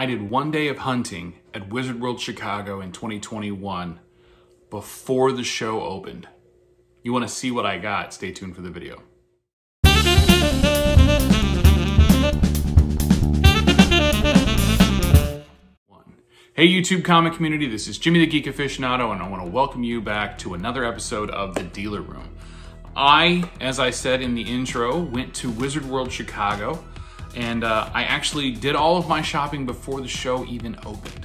I did one day of hunting at Wizard World Chicago in 2021 before the show opened. You want to see what I got? Stay tuned for the video. Hey YouTube comic community, this is Jimmy the Geek Aficionado, and I want to welcome you back to another episode of The Dealer Room. I, as I said in the intro, went to Wizard World Chicago, and I actually did all of my shopping before the show even opened.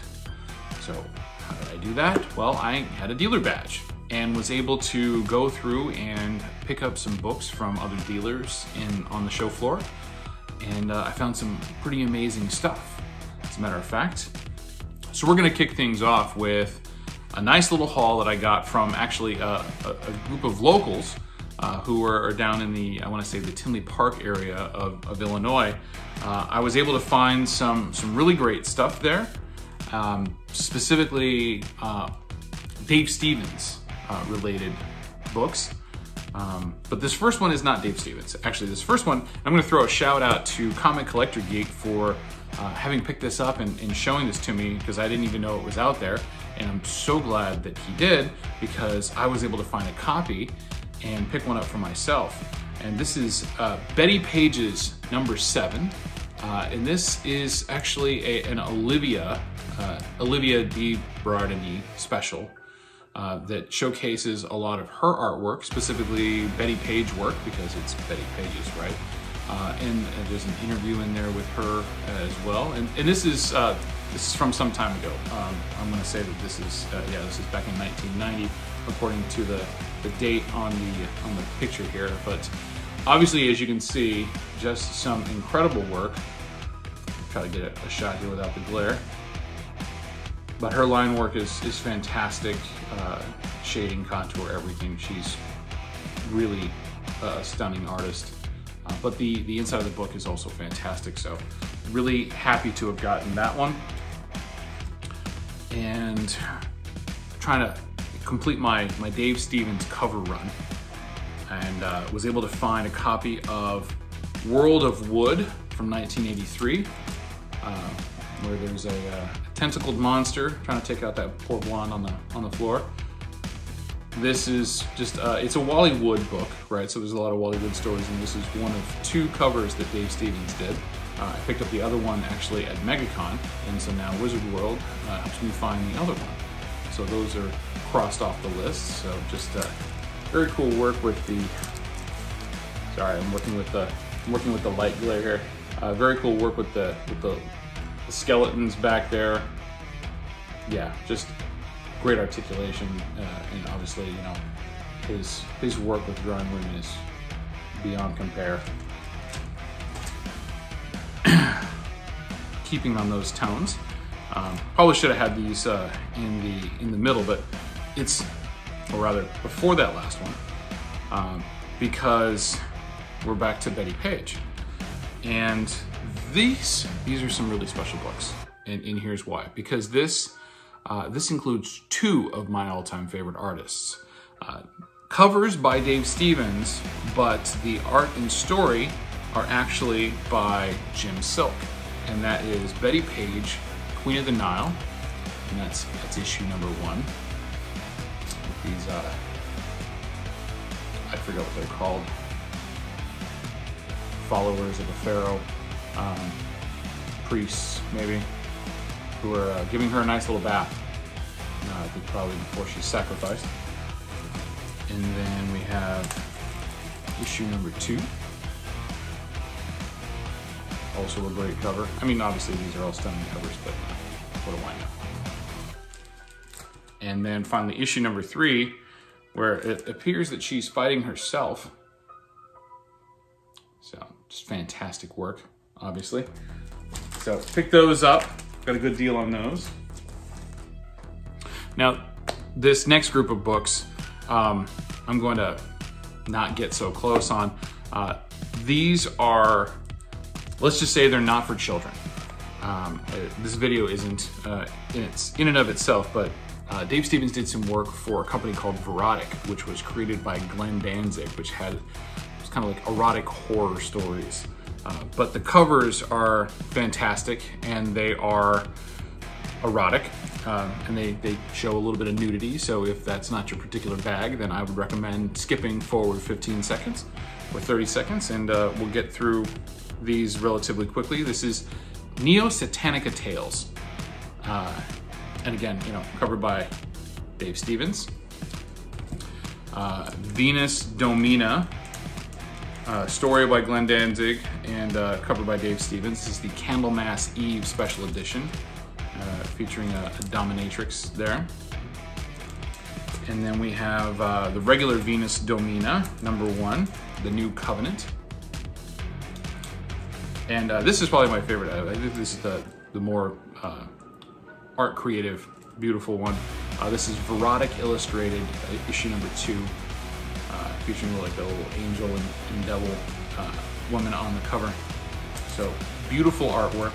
So how did I do that? Well, I had a dealer badge and was able to go through and pick up some books from other dealers on the show floor, and I found some pretty amazing stuff, as a matter of fact. So we're gonna kick things off with a nice little haul that I got from actually a group of locals who are down in the, I wanna say the Tinley Park area of Illinois. I was able to find some really great stuff there, specifically Dave Stevens related books. But this first one is not Dave Stevens. Actually, this first one, I'm gonna throw a shout out to Comic Collector Geek for having picked this up and showing this to me, because I didn't even know it was out there. And I'm so glad that he did, because I was able to find a copy and pick one up for myself. And this is Bettie Page's #7. And this is actually an Olivia DeBerardinis special that showcases a lot of her artwork, specifically Bettie Page work, because it's Bettie Page's, right? And there's an interview in there with her as well. And this is from some time ago. I'm gonna say that this is, yeah, this is back in 1990, according to the date on the picture here. But obviously, as you can see, just some incredible work. Try to get a shot here without the glare. But her line work is fantastic. Shading, contour, everything. She's really a stunning artist. But the inside of the book is also fantastic, so really happy to have gotten that one. And trying to complete my Dave Stevens cover run, and was able to find a copy of World of Wood from 1983, where there's a tentacled monster trying to take out that poor blonde on the floor. This is just, it's a Wally Wood book, right? So there's a lot of Wally Wood stories, and this is one of two covers that Dave Stevens did. I picked up the other one actually at MegaCon, and so now Wizard World helps me find the other one. So those are crossed off the list. So just very cool work with the, sorry, I'm working with the light glare here. Very cool work with the skeletons back there. Yeah, just great articulation, and obviously, you know, his work with drawing women is beyond compare. Keeping on those tones, probably should have had these in the middle, but it's, or rather before that last one, because we're back to Bettie Page, and these are some really special books, and here's why, because this. This includes two of my all-time favorite artists. Covers by Dave Stevens, but the art and story are actually by Jim Silk, and that is Bettie Page, Queen of the Nile, and that's issue #1. With these, I forget what they're called, followers of the pharaoh, priests maybe, who are giving her a nice little bath, probably before she's sacrificed. And then we have issue #2. Also a great cover. I mean, obviously these are all stunning covers, but what do I know? And then finally issue #3, where it appears that she's fighting herself. So just fantastic work, obviously. So pick those up. Got a good deal on those. Now, this next group of books, I'm going to not get so close on. These are, let's just say they're not for children. This video isn't in and of itself, but Dave Stevens did some work for a company called Verotic, which was created by Glenn Danzig, which had, it was kind of like erotic horror stories. But the covers are fantastic, and they are erotic, and they show a little bit of nudity, so if that's not your particular bag, then I would recommend skipping forward 15 seconds or 30 seconds, and we'll get through these relatively quickly. This is Neo-Satanica Tales, and again, you know, covered by Dave Stevens. Venus Domina, story by Glenn Danzig and covered by Dave Stevens. This is the Candlemass Eve Special Edition, featuring a dominatrix there. And then we have the regular Venus Domina, #1, The New Covenant. And this is probably my favorite. I think this is the more art creative, beautiful one. This is Verotic Illustrated, issue #2, featuring like the little angel and devil woman on the cover. So beautiful artwork,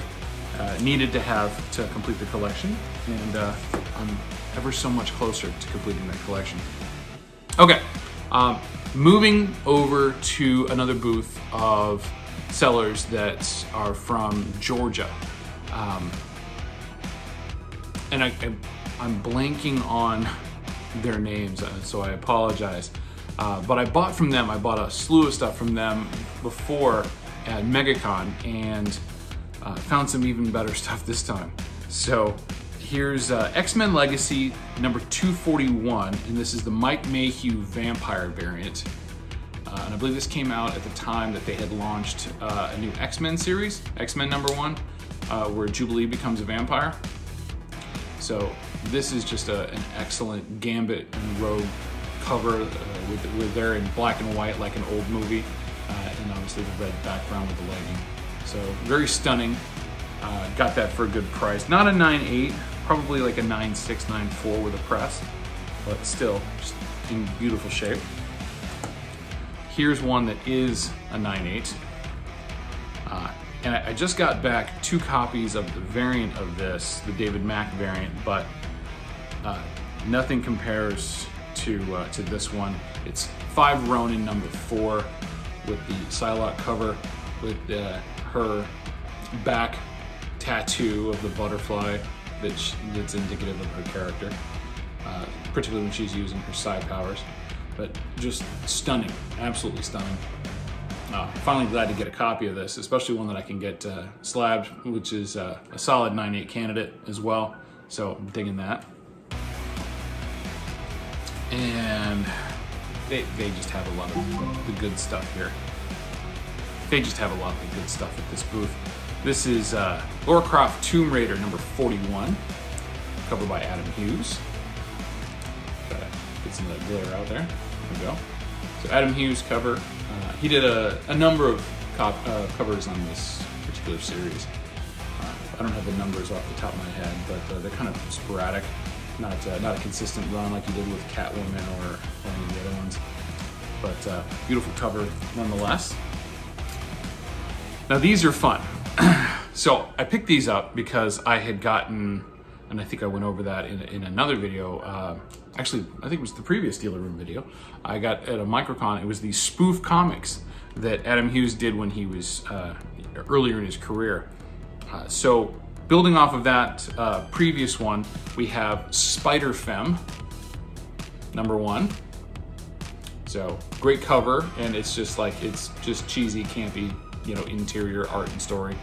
needed to have to complete the collection, and I'm ever so much closer to completing that collection. Okay, moving over to another booth of sellers that are from Georgia. And I'm blanking on their names, so I apologize. But I bought from them, I bought a slew of stuff from them before at MegaCon, and found some even better stuff this time. So here's X-Men Legacy #241, and this is the Mike Mayhew vampire variant. And I believe this came out at the time that they had launched a new X-Men series, X-Men #1, where Jubilee becomes a vampire. So this is just an excellent Gambit and Rogue cover with they're in black and white like an old movie, and obviously the red background with the lighting. So very stunning. Got that for a good price. Not a 9.8, probably like a 9.6, 9.4 with a press, but still just in beautiful shape. Here's one that is a 9.8. And I just got back 2 copies of the variant of this, the David Mack variant, but nothing compares to this one. It's Five Ronin #4 with the Psylocke cover, with her back tattoo of the butterfly that's indicative of her character, particularly when she's using her psi powers. But just stunning, absolutely stunning. Finally glad to get a copy of this, especially one that I can get slabbed, which is a solid 9.8 candidate as well, so I'm digging that. And they just have a lot of the good stuff here. They just have a lot of the good stuff at this booth. This is Lara Croft Tomb Raider #41, covered by Adam Hughes. Gotta get some of that glare out there. There we go. So Adam Hughes cover. He did a number of covers on this particular series. I don't have the numbers off the top of my head, but they're kind of sporadic, not a consistent run like he did with Catwoman or any of the other ones. But beautiful cover nonetheless. Now these are fun. So I picked these up because I had gotten, and I think I went over that in another video, actually, I think it was the previous Dealer Room video, I got at a MicroCon. It was the spoof comics that Adam Hughes did when he was earlier in his career. So building off of that previous one, we have Spider Femme #1. So great cover, and it's just like, it's just cheesy, campy, you know, interior art and story.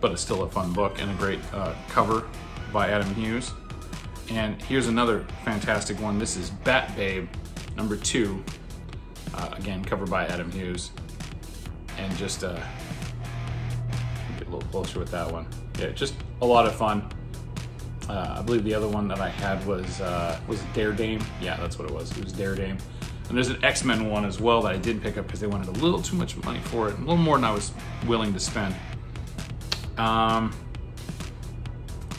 But it's still a fun book and a great cover by Adam Hughes. And here's another fantastic one. This is Bat Babe #2, again covered by Adam Hughes. And just get a little closer with that one. Yeah, just a lot of fun. I believe the other one that I had was Dare Dame. Yeah, that's what it was. It was Dare Dame. And there's an X-Men one as well that I did pick up because they wanted a little too much money for it, a little more than I was willing to spend.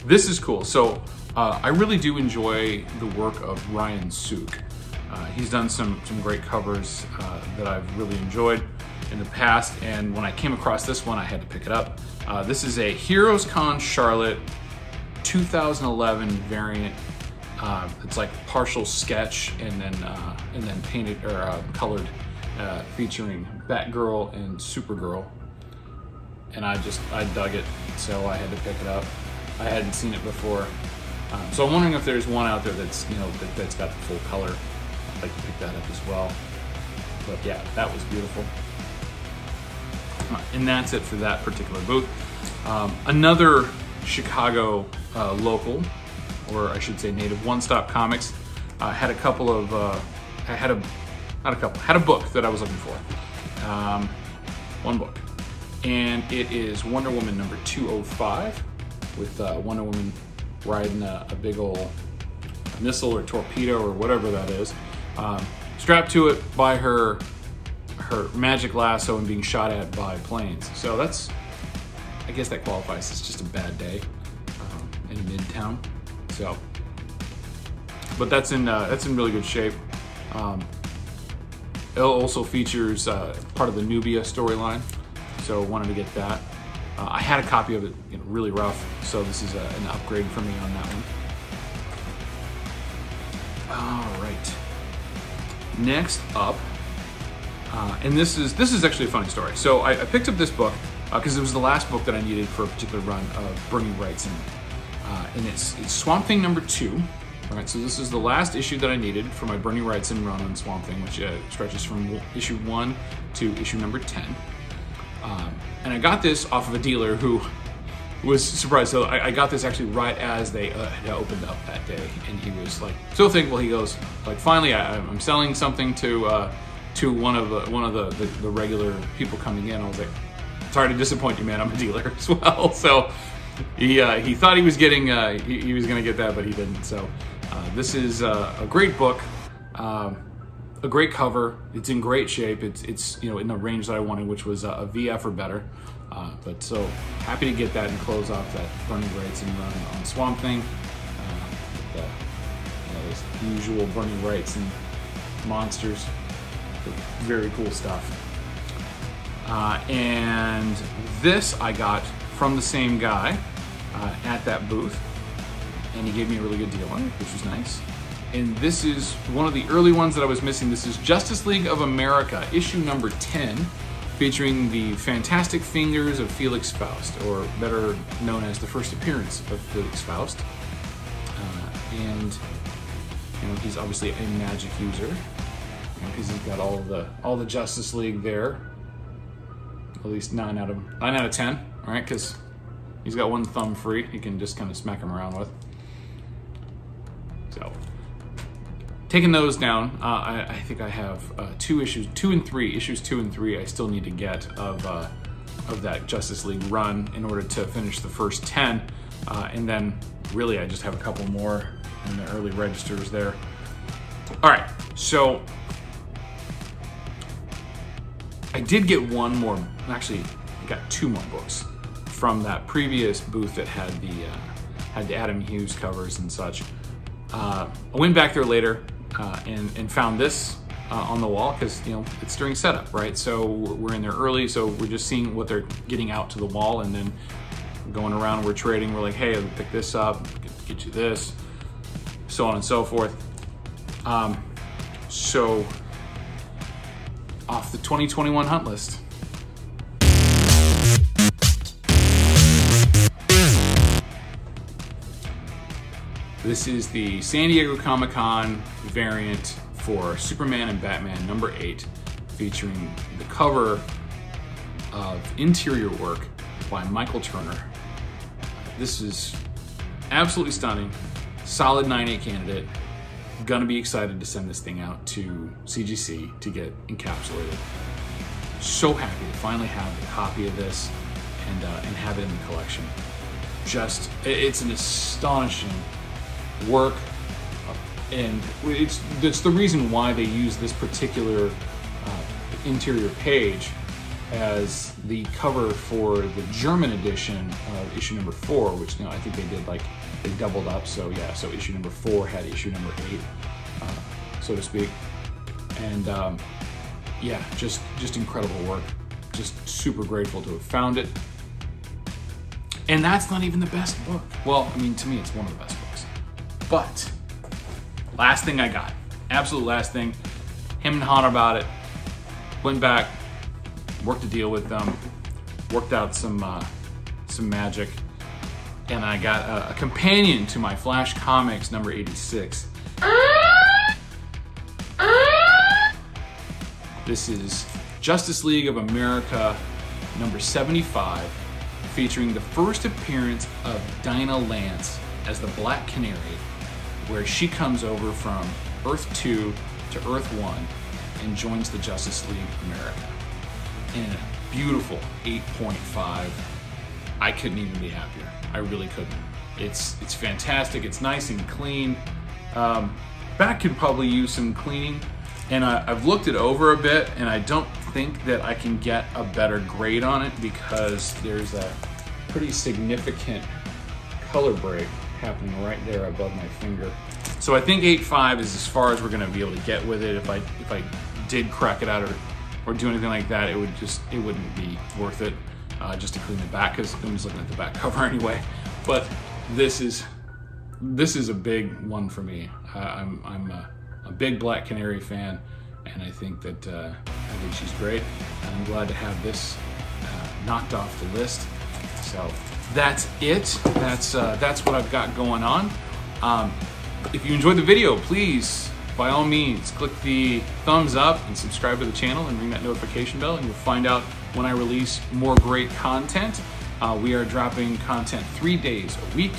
This is cool. So I really do enjoy the work of Ryan Sook. He's done some great covers that I've really enjoyed in the past, and when I came across this one, I had to pick it up. This is a Heroes Con Charlotte 2011 variant. It's like partial sketch and then painted or colored, featuring Batgirl and Supergirl, and I dug it, so I had to pick it up. I hadn't seen it before, so I'm wondering if there's one out there that's, you know, that's got the full color. I'd like to pick that up as well. But yeah, that was beautiful. And that's it for that particular booth. Another Chicago local, or I should say native, One Stop Comics had a couple of, had a book that I was looking for, one book, and it is Wonder Woman number 205, with Wonder Woman riding a big old missile or torpedo or whatever that is, strapped to it by her magic lasso and being shot at by planes. So that's, I guess that qualifies as just a bad day in Midtown. So, but that's in really good shape. It also features part of the Nubia storyline, so wanted to get that. I had a copy of it, you know, really rough, so this is an upgrade for me on that one. All right, next up, and this is actually a funny story. So I picked up this book because it was the last book that I needed for a particular run of Bernie Wrightson, and it's Swamp Thing number 2. All right, so this is the last issue that I needed for my Bernie Wrightson run on Swamp Thing, which stretches from issue 1 to issue number 10. And I got this off of a dealer who was surprised. So I got this actually right as they had opened up that day, and he was like so thankful. He goes like, "Finally, I'm selling something to one of the regular people coming in." I was like, "Sorry to disappoint you, man. I'm a dealer as well." So he thought he was getting he was going to get that, but he didn't. So this is a great book. A great cover. It's in great shape. It's you know, in the range that I wanted, which was a VF or better. But so happy to get that and close off that Bernie Wrightson run on Swamp Thing. Those usual Bernie Wrightson monsters. Very cool stuff. And this I got from the same guy at that booth, and he gave me a really good deal on it, which was nice. And this is one of the early ones that I was missing. This is Justice League of America, issue number 10, featuring the fantastic fingers of Felix Faust, or better known as the first appearance of Felix Faust. And you know, he's obviously a magic user, because he's got all the Justice League there. At least 9 out of 10, all right? Because he's got one thumb free. He can just kind of smack him around with. So, taking those down, I think I have 2 and 3 issues I still need to get of that Justice League run in order to finish the first 10, and then really I just have a couple more in the early registers there. All right, so I did get one more. Actually, I got 2 more books from that previous booth that had the Adam Hughes covers and such. I went back there later. And found this on the wall, because you know it's during setup, right? So we're in there early, so we're just seeing what they're getting out to the wall, and then going around, we're trading. We're like, hey, I'll pick this up, get you this, so on and so forth. So off the 2021 hunt list. This is the San Diego Comic-Con variant for Superman and Batman number 8, featuring the cover of interior work by Michael Turner. This is absolutely stunning, solid 9A candidate. Gonna be excited to send this thing out to CGC to get encapsulated. So happy to finally have a copy of this and have it in the collection. Just, it's an astonishing work, and it's the reason why they use this particular interior page as the cover for the German edition of issue number 4, which now I think they did, like they doubled up, so yeah, so issue number 4 had issue number 8, so to speak, and yeah, just incredible work. Just super grateful to have found it. And that's not even the best book. Well, I mean, to me it's one of the best books. But last thing I got, absolute last thing, him and Han about it, went back, worked a deal with them, worked out some magic, and I got a companion to my Flash Comics number 86. This is Justice League of America number 75, featuring the first appearance of Dinah Lance as the Black Canary, where she comes over from Earth 2 to Earth 1 and joins the Justice League of America in a beautiful 8.5. I couldn't even be happier. I really couldn't. It's fantastic. It's nice and clean. Bat could probably use some cleaning, and I've looked it over a bit, and I don't think that I can get a better grade on it because there's a pretty significant color break happening right there above my finger. So I think 8.5 is as far as we're gonna be able to get with it. If I did crack it out or do anything like that, it wouldn't be worth it just to clean the back, because I'm just looking at the back cover anyway. But this is a big one for me. I'm a big Black Canary fan, and I think she's great. And I'm glad to have this knocked off the list. So that's it. That's what I've got going on. If you enjoyed the video, please, by all means, click the thumbs up and subscribe to the channel and ring that notification bell, and you'll find out when I release more great content. We are dropping content 3 days a week,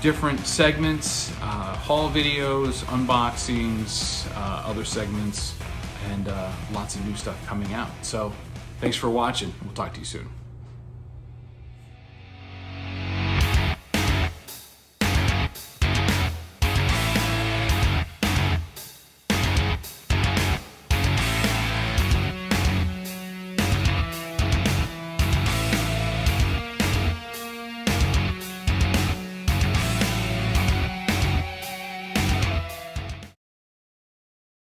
different segments, haul videos, unboxings, other segments, and lots of new stuff coming out. So thanks for watching. We'll talk to you soon.